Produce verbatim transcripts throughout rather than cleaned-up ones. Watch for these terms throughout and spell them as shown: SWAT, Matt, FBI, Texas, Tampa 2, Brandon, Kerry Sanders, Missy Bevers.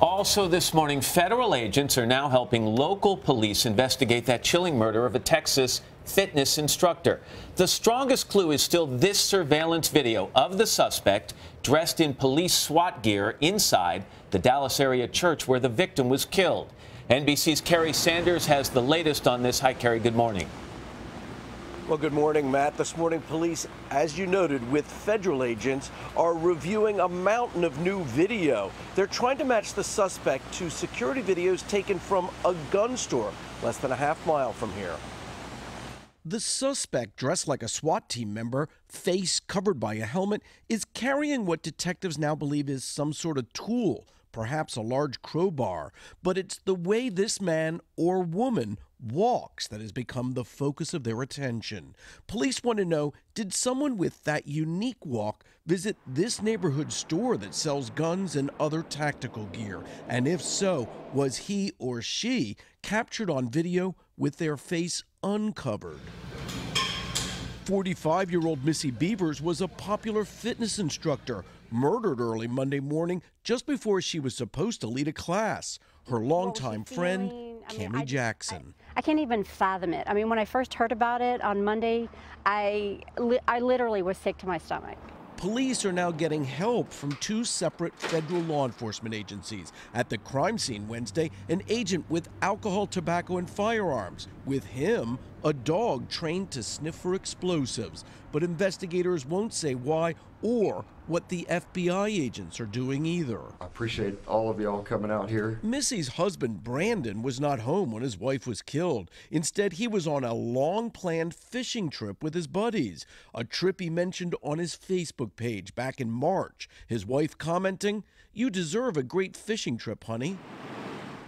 Also this morning, federal agents are now helping local police investigate that chilling murder of a Texas fitness instructor. The strongest clue is still this surveillance video of the suspect dressed in police SWAT gear inside the Dallas area church where the victim was killed. N B C's Kerry Sanders has the latest on this. Hi, Kerry. Good morning. Well, good morning, Matt. This morning, police, as you noted, with federal agents, are reviewing a mountain of new video. They're trying to match the suspect to security videos taken from a gun store less than a half mile from here. The suspect, dressed like a SWAT team member, face covered by a helmet, is carrying what detectives now believe is some sort of tool, perhaps a large crowbar. But it's the way this man or woman walks that has become the focus of their attention. Police want to know, did someone with that unique walk visit this neighborhood store that sells guns and other tactical gear? And if so, was he or she captured on video with their face uncovered? forty-five-year-old Missy Bevers was a popular fitness instructor, murdered early Monday morning just before she was supposed to lead a class. Her longtime friend, Cami I mean, I, Jackson. I, I can't even fathom it. I mean, when I first heard about it on Monday, I, li I literally was sick to my stomach. Police are now getting help from two separate federal law enforcement agencies. At the crime scene Wednesday, an agent with alcohol, tobacco, and firearms. With him, a dog trained to sniff for explosives. But investigators won't say why or what the F B I agents are doing either. I appreciate all of y'all coming out here. Missy's husband, Brandon, was not home when his wife was killed. Instead, he was on a long-planned fishing trip with his buddies, a trip he mentioned on his Facebook page back in March, his wife commenting, "You deserve a great fishing trip, honey."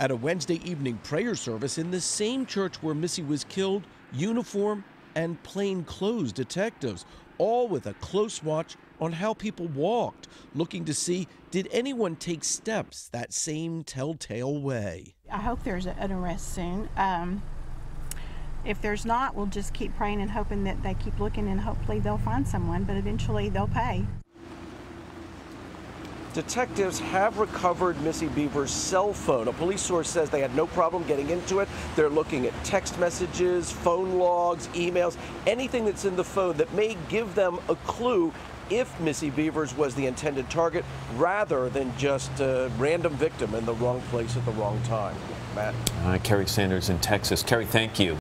At a Wednesday evening prayer service in the same church where Missy was killed, uniform and plainclothes detectives, all with a close watch on how people walked, looking to see, did anyone take steps that same telltale way? I hope there's an arrest soon. Um, if there's not, we'll just keep praying and hoping that they keep looking and hopefully they'll find someone, but eventually they'll pay. Detectives have recovered Missy Bevers' cell phone. A police source says they had no problem getting into it. They're looking at text messages, phone logs, emails, anything that's in the phone that may give them a clue if Missy Bevers was the intended target rather than just a random victim in the wrong place at the wrong time. Matt. Uh, Kerry Sanders in Texas. Kerry, thank you.